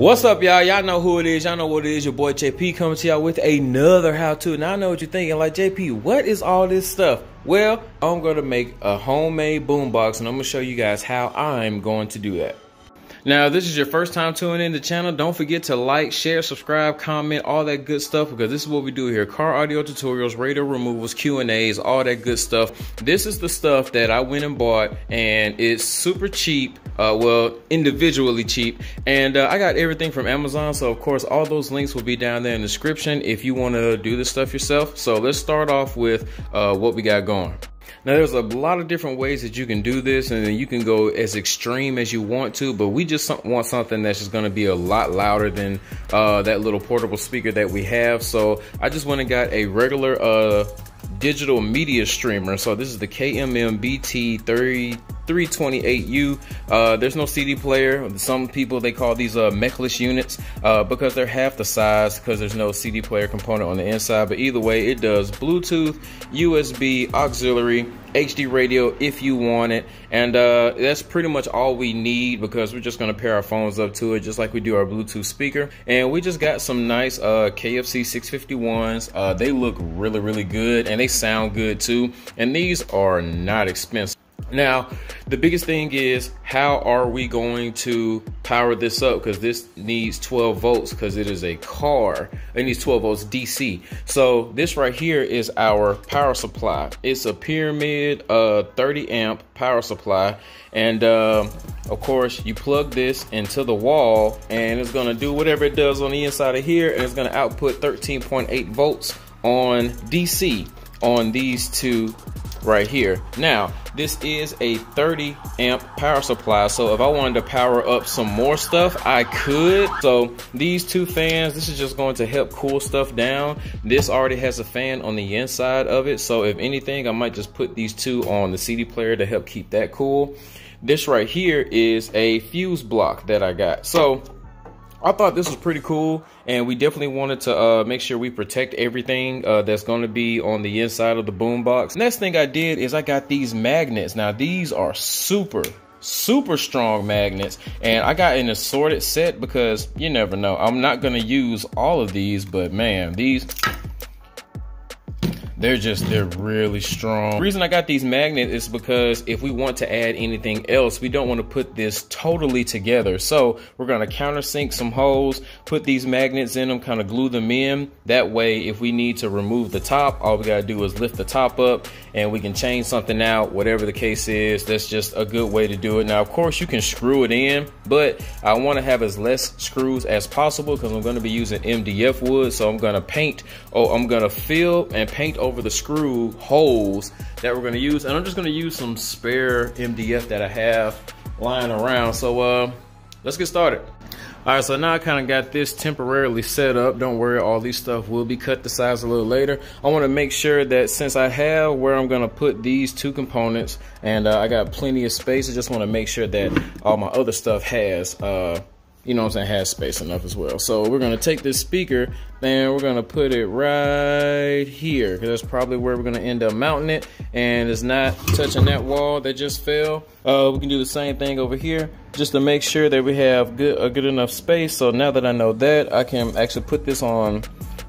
What's up, y'all? Y'all know who it is. Y'all know what it is. Your boy JP coming to y'all with another how-to. Now, I know what you're thinking. Like, JP, what is all this stuff? Well, I'm going to make a homemade boombox, and I'm going to show you guys how I'm going to do that. Now, if this is your first time tuning in the channel, don't forget to like, share, subscribe, comment, all that good stuff, because this is what we do here. Car audio tutorials, radio removals, Q&As, all that good stuff. This is the stuff that I went and bought, and it's super cheap, well, individually cheap. And I got everything from Amazon, so of course, all those links will be down there in the description if you want to do this stuff yourself. So let's start off with what we got going. Now, there's a lot of different ways that you can do this, and then you can go as extreme as you want to, but we just want something that's just going to be a lot louder than that little portable speaker that we have. So I just went and got a regular digital media streamer. So this is the KMM BT 30. 328U. There's no CD player. Some people, they call these mechless units because they're half the size because there's no CD player component on the inside. But either way, it does Bluetooth, USB, auxiliary, HD radio if you want it. And that's pretty much all we need because we're just going to pair our phones up to it just like we do our Bluetooth speaker. And we just got some nice KFC 651s. They look really, really good, and they sound good too. And these are not expensive. Now, the biggest thing is, how are we going to power this up? Because this needs 12 volts because it is a car. It needs 12 volts DC. So this right here is our power supply. It's a Pyramid 30 amp power supply. And of course, you plug this into the wall, and it's going to do whatever it does on the inside of here. And it's going to output 13.8 volts on DC on these two right here. Now, this is a 30 amp power supply, so if I wanted to power up some more stuff, I could. So these two fans, this is just going to help cool stuff down. This already has a fan on the inside of it, so if anything, I might just put these two on the CD player to help keep that cool. This right here is a fuse block that I got. So I thought this was pretty cool, and we definitely wanted to make sure we protect everything that's going to be on the inside of the boombox. Next thing I did is I got these magnets. Now, these are super strong magnets, and I got an assorted set because you never know. I'm not going to use all of these, but man, these... They're really strong. The reason I got these magnets is because if we want to add anything else, we don't want to put this totally together. So we're gonna countersink some holes, put these magnets in them, kind of glue them in. That way, if we need to remove the top, all we gotta do is lift the top up and we can change something out, whatever the case is. That's just a good way to do it. Now, of course, you can screw it in, but I wanna have as less screws as possible because I'm gonna be using MDF wood. So I'm gonna paint, or I'm gonna fill and paint over the screw holes that we're going to use, and I'm just going to use some spare MDF that I have lying around. So let's get started. All right, so now I kind of got this temporarily set up. Don't worry, all these stuff will be cut to size a little later. I want to make sure that since I have where I'm going to put these two components, and I got plenty of space, I just want to make sure that all my other stuff has you know what I'm saying, has space enough as well. So we're gonna take this speaker and we're gonna put it right here, because that's probably where we're gonna end up mounting it, and it's not touching that wall that just fell. We can do the same thing over here just to make sure that we have a good enough space. So now that I know that, I can actually put this on,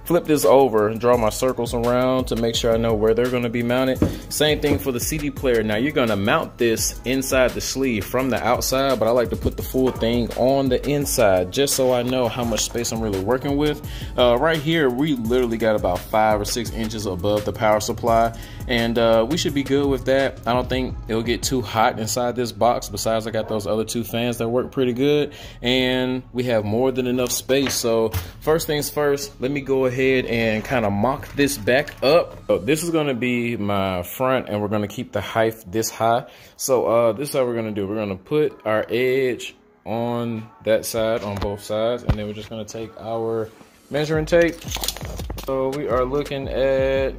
flip this over and draw my circles around to make sure I know where they're going to be mounted. Same thing for the CD player. Now, you're going to mount this inside the sleeve from the outside, but I like to put the full thing on the inside just so I know how much space I'm really working with. Right here, we literally got about 5 or 6 inches above the power supply, and we should be good with that. I don't think it'll get too hot inside this box. Besides, I got those other two fans that work pretty good, and we have more than enough space. So first things first, let me go ahead and kind of mock this back up. So this is going to be my front, and we're going to keep the height this high. So this is how we're going to do. We're going to put our edge on that side, on both sides, and then we're just going to take our measuring tape. So we are looking at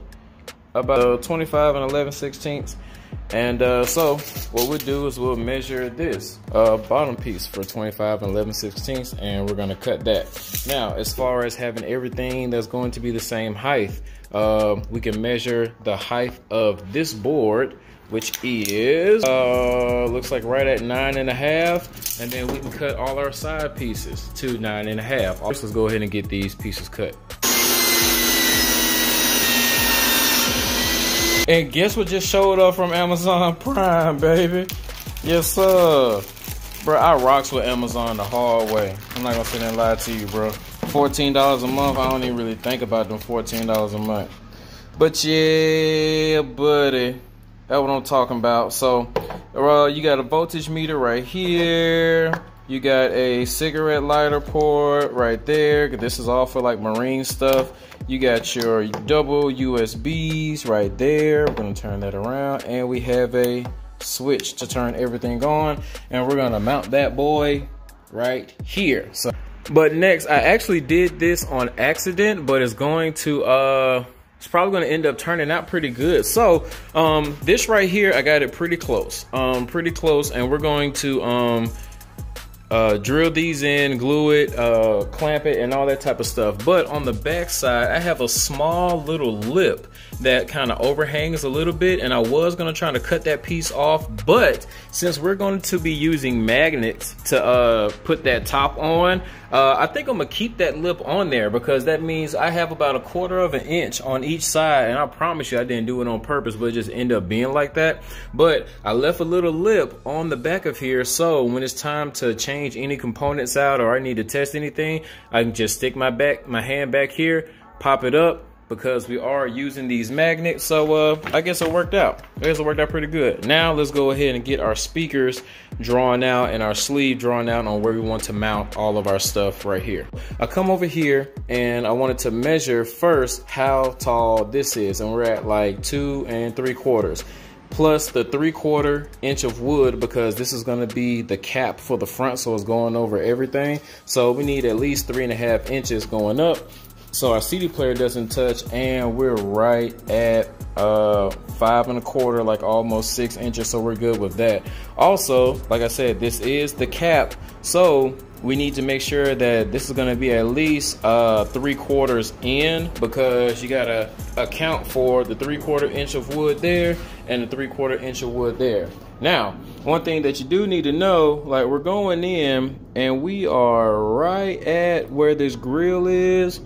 about 25 and 11/16, and so what we'll do is we'll measure this bottom piece for 25 and 11/16, and we're gonna cut that. Now, as far as having everything that's going to be the same height, we can measure the height of this board which is looks like right at 9.5, and then we can cut all our side pieces to 9.5. Let's go ahead and get these pieces cut. And guess what just showed up from Amazon Prime, baby? Yes, sir. Bro, I rocks with Amazon the hard way. I'm not gonna sit there and lie to you, bro. $14 a month, I don't even really think about them $14 a month. But yeah, buddy, that's what I'm talking about. So, you got a voltage meter right here. You got a cigarette lighter port right there. This is all for like marine stuff. You got your double USBs right there. We're gonna turn that around, and we have a switch to turn everything on, and we're gonna mount that boy right here. So, but next, I actually did this on accident, but it's going to it's probably going to end up turning out pretty good. So this right here, I got it pretty close, and we're going to drill these in, glue it, clamp it, and all that type of stuff. But on the back side, I have a small little lip that kind of overhangs a little bit, and I was going to try to cut that piece off, but since we're going to be using magnets to put that top on, I think I'm gonna keep that lip on there, because that means I have about 1/4 of an inch on each side, and I promise you I didn't do it on purpose, but it just ended up being like that. But I left a little lip on the back of here, so when it's time to change any components out or I need to test anything, I can just stick my hand back here, pop it up, because we are using these magnets. So I guess it worked out. I guess it worked out pretty good. Now let's go ahead and get our speakers drawn out and our sleeve drawn out on where we want to mount all of our stuff right here. I come over here and I wanted to measure first how tall this is, and we're at like 2 3/4. Plus the 3/4 inch of wood, because this is gonna be the cap for the front, so it's going over everything. So we need at least 3.5 inches going up. So our CD player doesn't touch, and we're right at 5.25, like almost 6 inches, so we're good with that. Also, like I said, this is the cap, so we need to make sure that this is gonna be at least 3/4 in, because you gotta account for the 3/4 inch of wood there and the 3/4 inch of wood there. Now, one thing that you do need to know, like, we're going in and we are right at where this grill is.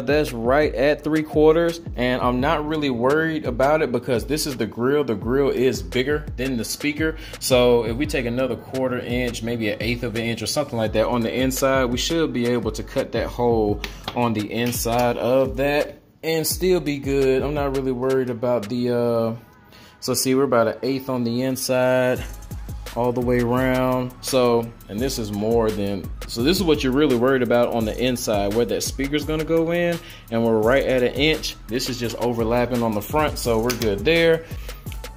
That's right at 3/4, and I'm not really worried about it, because this is the grill. The grill is bigger than the speaker, so if we take another 1/4 inch, maybe 1/8 of an inch or something like that on the inside, we should be able to cut that hole on the inside of that and still be good. I'm not really worried about the so see, we're about 1/8 on the inside all the way around. So, and this is more than, so this is what you're really worried about on the inside, where that speaker's gonna go in, and we're right at 1 inch. This is just overlapping on the front, so we're good there.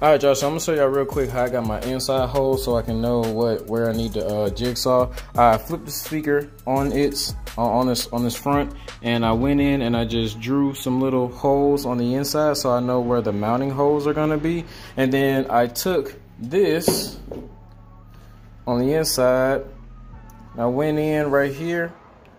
All right, y'all, so I'm gonna show y'all real quick how I got my inside hole, so I can know where I need to jigsaw. I flipped the speaker on its on this front, and I went in and I just drew some little holes on the inside, so I know where the mounting holes are gonna be. And then I took this on the inside, I went in right here,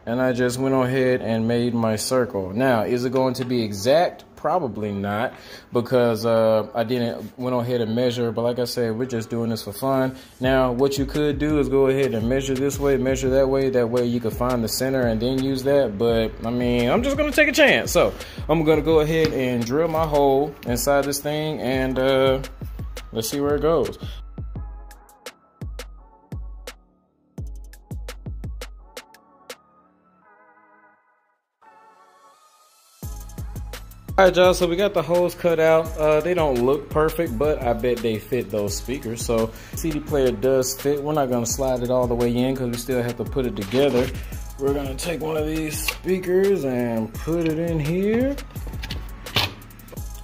and I just went on ahead and made my circle. Now, is it going to be exact? Probably not, because I didn't went on ahead and measure, but like I said, we're just doing this for fun. Now, what you could do is go ahead and measure this way, measure that way you can find the center and then use that. But I mean, I'm just gonna take a chance. So I'm gonna go ahead and drill my hole inside this thing, and let's see where it goes. Alright, y'all, so we got the holes cut out. They don't look perfect, but I bet they fit those speakers. So CD player does fit. We're not gonna slide it all the way in, because we still have to put it together. We're gonna take one of these speakers and put it in here.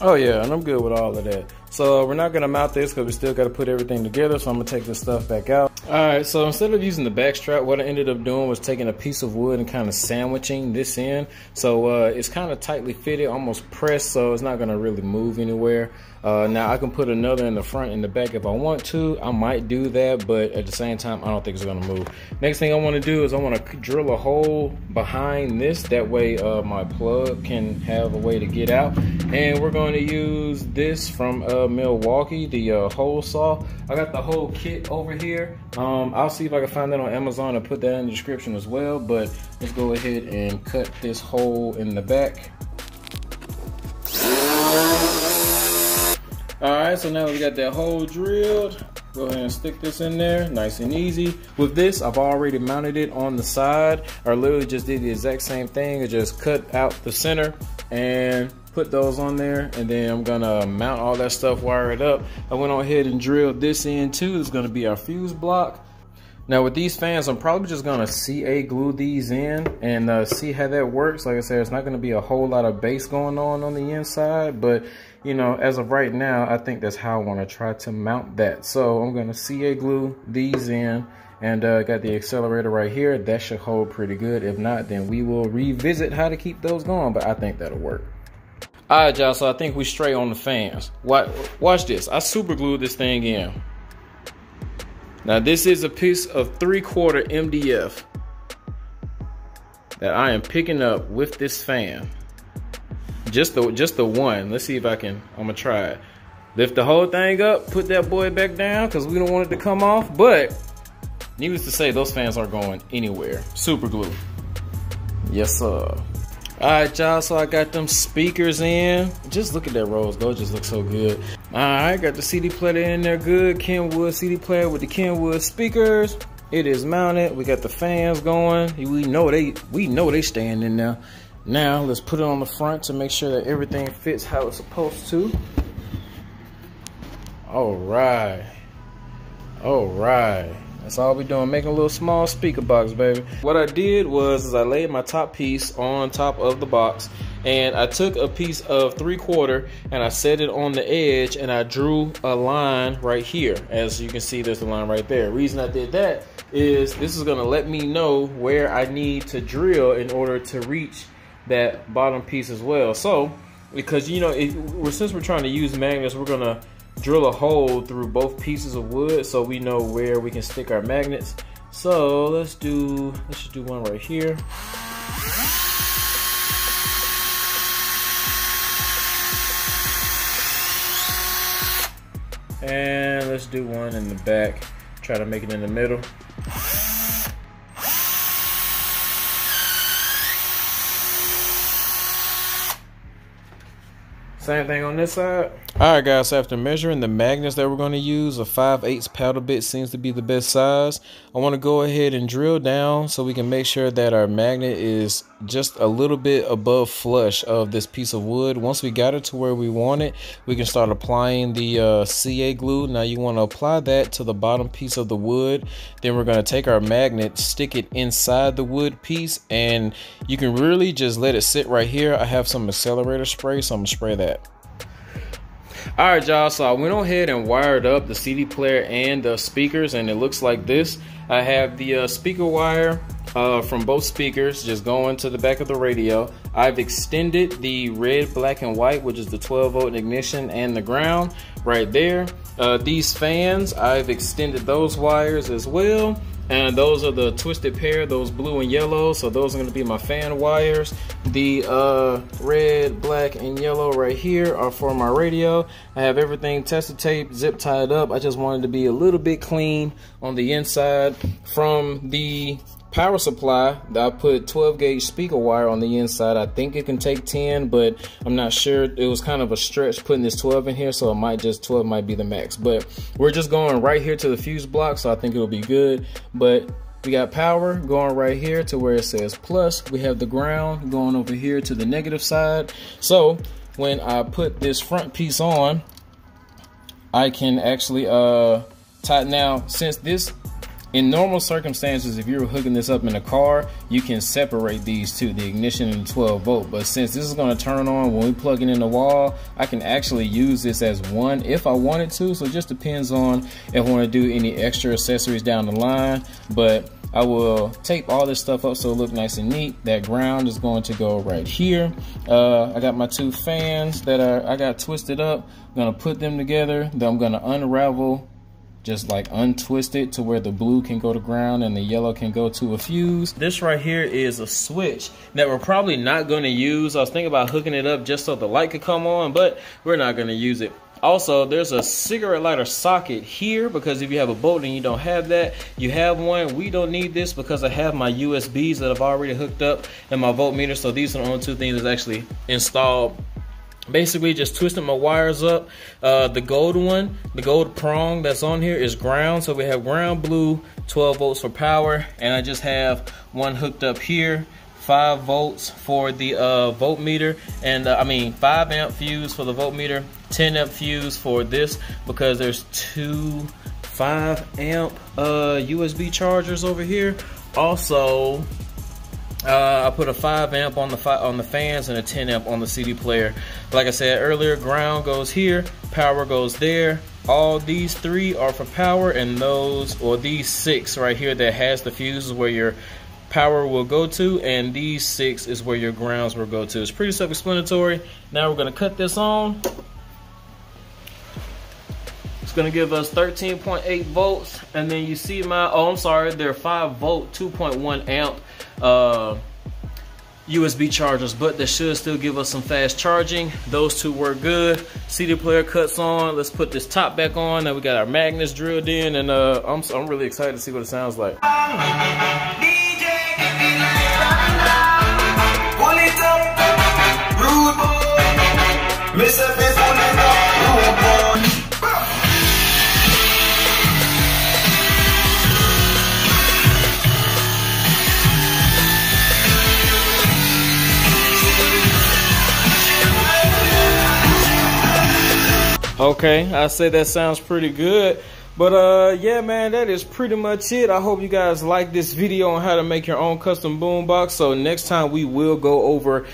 Oh yeah, and I'm good with all of that. So we're not gonna mount this because we still gotta put everything together, so I'm gonna take this stuff back out. Alright, so instead of using the back strap, what I ended up doing was taking a piece of wood and kind of sandwiching this in. So it's kind of tightly fitted, almost pressed, so it's not gonna really move anywhere. Now I can put another in the front and the back if I want to. I might do that, but at the same time, I don't think it's gonna move. Next thing I wanna do is I wanna drill a hole behind this. That way my plug can have a way to get out. And we're gonna use this from Milwaukee, the hole saw. I got the whole kit over here. I'll see if I can find that on Amazon and put that in the description as well, but let's go ahead and cut this hole in the back. Alright, so now we got that hole drilled. Go ahead and stick this in there, nice and easy. With this, I've already mounted it on the side. I literally just did the exact same thing. I just cut out the center and put those on there, and then I'm gonna mount all that stuff, wire it up. I went on ahead and drilled this in too. This is gonna be our fuse block. Now with these fans, I'm probably just gonna CA glue these in and see how that works. Like I said, it's not gonna be a whole lot of base going on the inside, but you know, as of right now, I think that's how I wanna try to mount that. So I'm gonna CA glue these in, and got the accelerator right here. That should hold pretty good. If not, then we will revisit how to keep those going, but I think that'll work. Alright y'all, so I think we straight on the fans. Watch this, I super glued this thing in. Now this is a piece of 3/4 MDF that I am picking up with this fan. Just the one, let's see if I can, I'm gonna try it. Lift the whole thing up, put that boy back down because we don't want it to come off, but needless to say, those fans aren't going anywhere. Super glue. Yes sir. Alright y'all, so I got them speakers in. Just look at that rose gold, just looks so good. Alright, got the CD player in there good. Kenwood CD player with the Kenwood speakers. It is mounted. We got the fans going. We know they staying in there. Now let's put it on the front to make sure that everything fits how it's supposed to. Alright. Alright. That's all we're doing, making a little small speaker box, baby. What I did was I laid my top piece on top of the box, and I took a piece of 3/4 and I set it on the edge, and I drew a line right here. As you can see, there's the line right there. The reason I did that is this is gonna let me know where I need to drill in order to reach that bottom piece as well. So, because you know, since we're trying to use magnets, we're gonna drill a hole through both pieces of wood so we know where we can stick our magnets. So let's just do one right here. And let's do one in the back. Try to make it in the middle. Same thing on this side. Alright guys, so after measuring the magnets that we're going to use, a 5/8 paddle bit seems to be the best size. I want to go ahead and drill down so we can make sure that our magnet is just a little bit above flush of this piece of wood. Once we got it to where we want it, we can start applying the CA glue. Now you want to apply that to the bottom piece of the wood. Then we're going to take our magnet, stick it inside the wood piece, and you can really just let it sit right here. I have some accelerator spray, so I'm going to spray that. Alright y'all, so I went on ahead and wired up the CD player and the speakers, and it looks like this. I have the speaker wire from both speakers just going to the back of the radio. I've extended the red, black, and white, which is the 12 volt ignition and the ground right there. These fans, I've extended those wires as well. And those are the twisted pair, those blue and yellow. So those are gonna be my fan wires. The red, black, and yellow right here are for my radio. I have everything tester tape, zip tied up. I just wanted to be a little bit clean on the inside. From the power supply, I put 12 gauge speaker wire on the inside. I think it can take 10, but I'm not sure. It was kind of a stretch putting this 12 in here, so it might just 12 might be the max. But we're just going right here to the fuse block, so I think it'll be good. But we got power going right here to where it says plus. We have the ground going over here to the negative side. So when I put this front piece on, I can actually tighten. Now since this In normal circumstances, if you were hooking this up in a car, you can separate these two, the ignition and the 12 volt. But since this is going to turn on when we plug it in the wall, I can actually use this as one if I wanted to. So it just depends on if I want to do any extra accessories down the line. But I will tape all this stuff up so it looks nice and neat. That ground is going to go right here. I got my two fans that I got twisted up. I'm going to put them together. Then I'm going to unravel, just like untwist it to where the blue can go to ground and the yellow can go to a fuse. This right here is a switch that we're probably not going to use. I was thinking about hooking it up just so the light could come on, but we're not going to use it. Also, there's a cigarette lighter socket here because if you have a bolt and you don't have that, you have one. We don't need this because I have my USBs that I've already hooked up and my voltmeter. So these are the only two things that's actually installed. Basically just twisting my wires up. The gold one, the gold prong that's on here is ground. So we have ground, blue, 12 volts for power. And I just have one hooked up here. 5 volts for the voltmeter, and 5 amp fuse for the voltmeter, 10 amp fuse for this because there's two 5 amp USB chargers over here. Also, I put a 5 amp on the fans and a 10 amp on the CD player. Like I said earlier, ground goes here, power goes there. All these three are for power, and those, or these six right here that has the fuses where your power will go to, and these six is where your grounds will go to. It's pretty self-explanatory. Now we're gonna cut this on. It's gonna give us 13.8 volts, and then you see my, oh, I'm sorry, they're 5 volt, 2.1 amp USB chargers, but that should still give us some fast charging. Those two work good. CD player cuts on. Let's put this top back on. Now we got our magnets drilled in, and I'm really excited to see what it sounds like. Okay, I say that sounds pretty good. But yeah, man, that is pretty much it. I hope you guys like this video on how to make your own custom boombox. So next time we will go over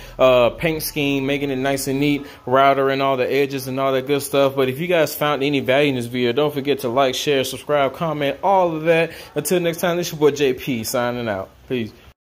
paint scheme, making it nice and neat, router and all the edges and all that good stuff. But if you guys found any value in this video, don't forget to like, share, subscribe, comment, all of that. Until next time, this is your boy JP signing out. Peace.